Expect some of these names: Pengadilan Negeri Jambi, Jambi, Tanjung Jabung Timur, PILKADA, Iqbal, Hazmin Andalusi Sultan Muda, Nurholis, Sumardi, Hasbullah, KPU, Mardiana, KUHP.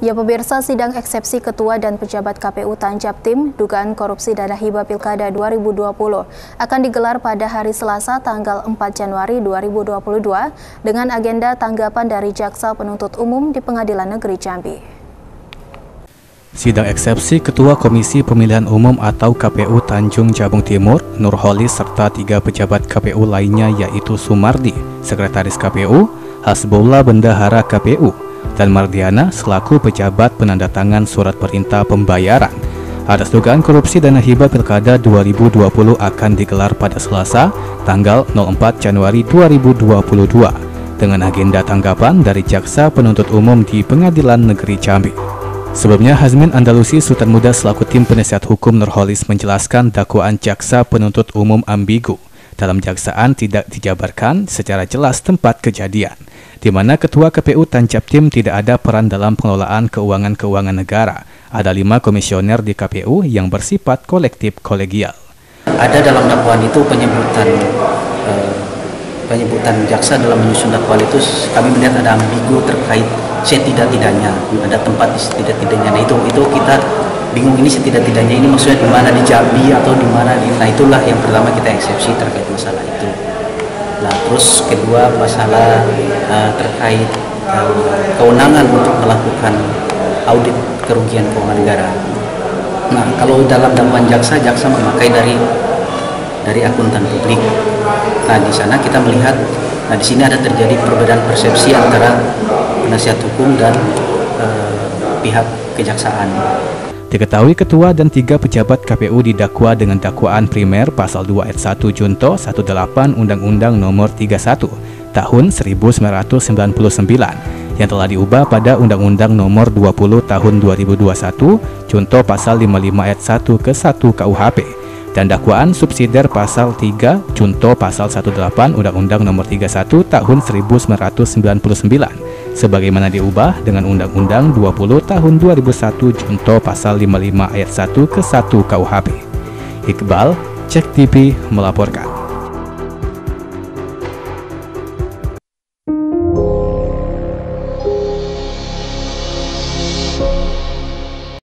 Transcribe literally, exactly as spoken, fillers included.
Ya pemirsa, sidang eksepsi ketua dan pejabat K P U Tanjab Tim dugaan korupsi dana hibah Pilkada dua ribu dua puluh akan digelar pada hari Selasa tanggal empat Januari dua ribu dua puluh dua dengan agenda tanggapan dari Jaksa Penuntut Umum di Pengadilan Negeri Jambi. Sidang eksepsi Ketua Komisi Pemilihan Umum atau K P U Tanjung Jabung Timur, Nurholis, serta tiga pejabat K P U lainnya yaitu Sumardi, Sekretaris K P U, Hasbullah, Bendahara K P U, dan Mardiana selaku pejabat penandatangan surat perintah pembayaran. Atas dugaan korupsi dana hibah Pilkada dua ribu dua puluh akan digelar pada Selasa, tanggal nol empat Januari dua ribu dua puluh dua dengan agenda tanggapan dari Jaksa Penuntut Umum di Pengadilan Negeri Jambi. Sebelumnya, Hazmin Andalusi Sultan Muda selaku tim penasihat hukum Nurholis menjelaskan dakwaan Jaksa Penuntut Umum ambigu. Dalam jaksaan tidak dijabarkan secara jelas tempat kejadian, di mana Ketua K P U Tanjab Tim tidak ada peran dalam pengelolaan keuangan-keuangan negara. Ada lima komisioner di K P U yang bersifat kolektif kolegial. Ada dalam dakwaan itu penyebutan eh, penyebutan jaksa dalam menyusun dakwaan itu kami melihat ada ambigu terkait setidak-tidaknya, ada tempat setidak-tidaknya. Nah, itu itu kita bingung, ini setidak-tidaknya ini maksudnya di mana, di Jambi atau di mana? Nah, itulah yang pertama kita eksepsi terkait masalah itu. Nah, terus kedua masalah uh, terkait uh, kewenangan untuk melakukan audit kerugian keuangan negara. Nah, kalau dalam dakwaan jaksa, jaksa memakai dari dari akuntan publik. Nah, di sana kita melihat, nah di sini ada terjadi perbedaan persepsi antara penasihat hukum dan uh, pihak kejaksaan. Diketahui ketua dan tiga pejabat K P U didakwa dengan dakwaan primer pasal dua ayat satu junto delapan belas Undang-Undang Nomor tiga puluh satu tahun seribu sembilan ratus sembilan puluh sembilan yang telah diubah pada Undang-Undang Nomor dua puluh tahun dua ribu dua puluh satu junto pasal lima puluh lima ayat satu ke satu K U H P dan dakwaan subsidiar pasal tiga junto pasal delapan belas Undang-Undang Nomor tiga puluh satu tahun seribu sembilan ratus sembilan puluh sembilan sebagaimana diubah dengan Undang-Undang dua puluh tahun dua ribu satu junto pasal lima puluh lima ayat satu ke satu K U H P. Iqbal, Cek T V melaporkan.